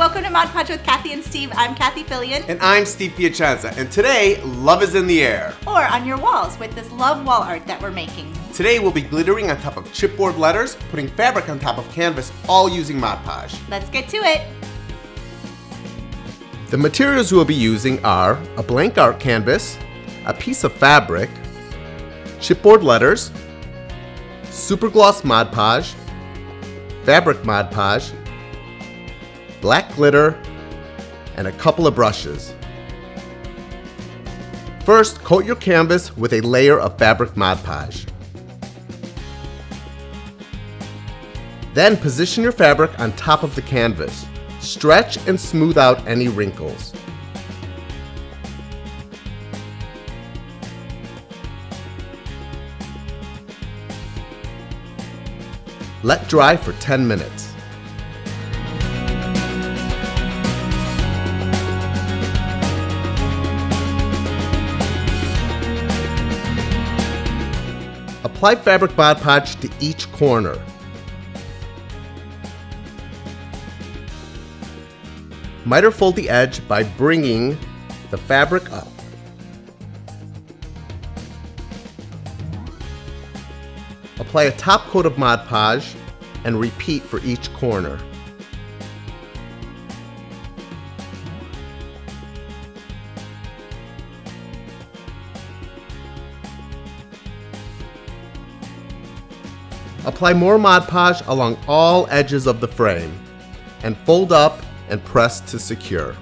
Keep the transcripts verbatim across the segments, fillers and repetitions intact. welcome to Mod Podge with Cathie and Steve. I'm Cathie Filian. And I'm Steve Piacenza. And today, love is in the air. Or on your walls with this love wall art that we're making. Today we'll be glittering on top of chipboard letters, putting fabric on top of canvas, all using Mod Podge. Let's get to it. The materials we'll be using are a blank art canvas, a piece of fabric, chipboard letters, Supergloss Mod Podge, fabric Mod Podge, black glitter, and a couple of brushes. First, coat your canvas with a layer of fabric Mod Podge. Then position your fabric on top of the canvas. Stretch and smooth out any wrinkles. Let dry for ten minutes. Apply fabric Mod Podge to each corner. Miter fold the edge by bringing the fabric up. Apply a top coat of Mod Podge and repeat for each corner. Apply more Mod Podge along all edges of the frame and fold up and press to secure.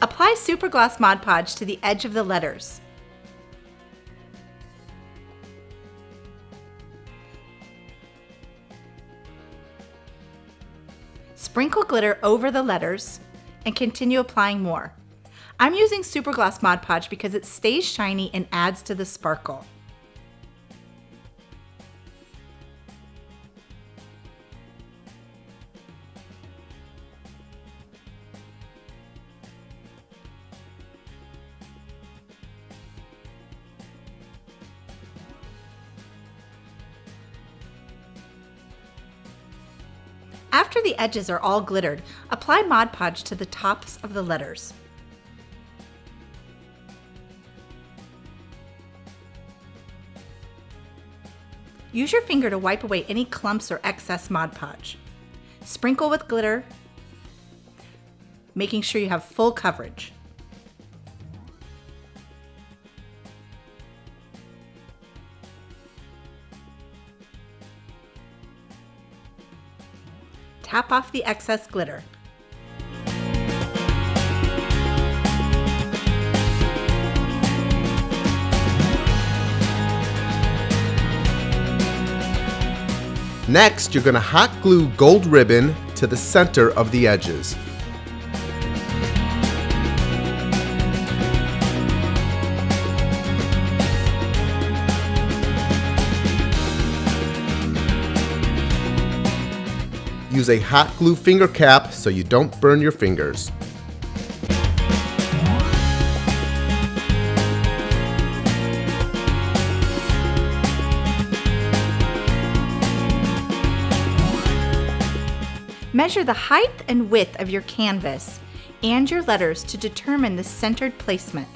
Apply Supergloss Mod Podge to the edge of the letters. Sprinkle glitter over the letters and continue applying more. I'm using Supergloss Mod Podge because it stays shiny and adds to the sparkle. After the edges are all glittered, apply Mod Podge to the tops of the letters. Use your finger to wipe away any clumps or excess Mod Podge. Sprinkle with glitter, making sure you have full coverage. Tap off the excess glitter. Next, you're going to hot glue gold ribbon to the center of the edges. Use a hot glue finger cap so you don't burn your fingers. Measure the height and width of your canvas and your letters to determine the centered placement.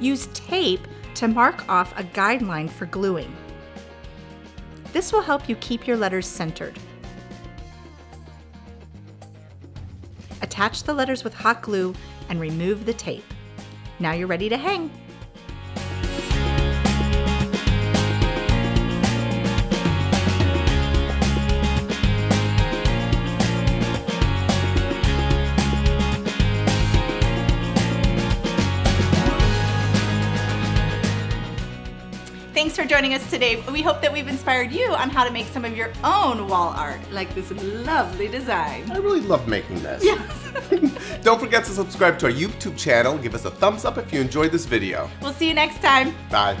Use tape to mark off a guideline for gluing. This will help you keep your letters centered. Attach the letters with hot glue and remove the tape. Now you're ready to hang. Thanks for joining us today. We hope that we've inspired you on how to make some of your own wall art, like this lovely design. I really love making this. Yes. Don't forget to subscribe to our YouTube channel. Give us a thumbs up if you enjoyed this video. We'll see you next time. Bye.